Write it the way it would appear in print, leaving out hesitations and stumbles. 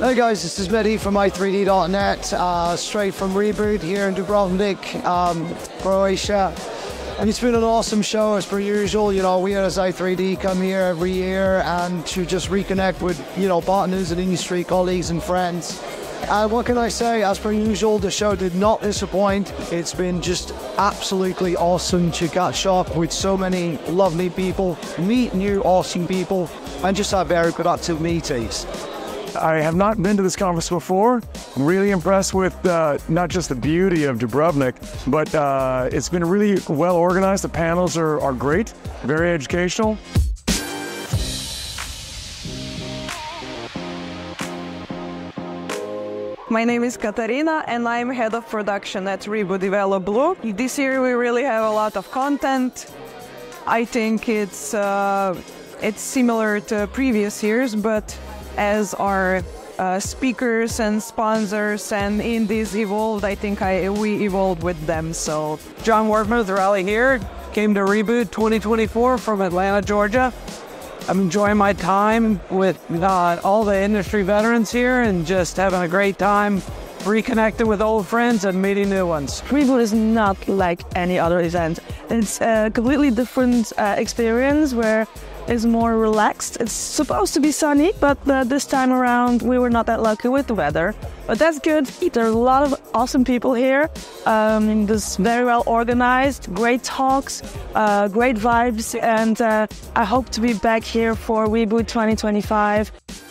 Hey guys, this is Mehdi from i3D.net, straight from Reboot here in Dubrovnik, Croatia. And it's been an awesome show as per usual. You know, we as i3D come here every year and to just reconnect with, you know, partners and industry colleagues and friends. And what can I say, as per usual, the show did not disappoint. It's been just absolutely awesome to catch up with so many lovely people, meet new awesome people, and just have very productive meetings. I have not been to this conference before. I'm really impressed with not just the beauty of Dubrovnik, but it's been really well organized. The panels are great, very educational. My name is Katarina and I'm head of production at Reboot Develop Blue. This year we really have a lot of content. I think it's similar to previous years, but as our speakers and sponsors and indies evolved, I think we evolved with them. So John Workman with RallyHere, came to Reboot 2024 from Atlanta, Georgia. I'm enjoying my time with all the industry veterans here and just having a great time reconnecting with old friends and meeting new ones. Reboot is not like any other event. It's a completely different experience where it's more relaxed. It's supposed to be sunny, but this time around we were not that lucky with the weather. But that's good. There are a lot of awesome people here. This very well organized, great talks, great vibes, and I hope to be back here for Reboot 2025.